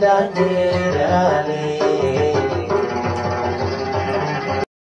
Dale, dale.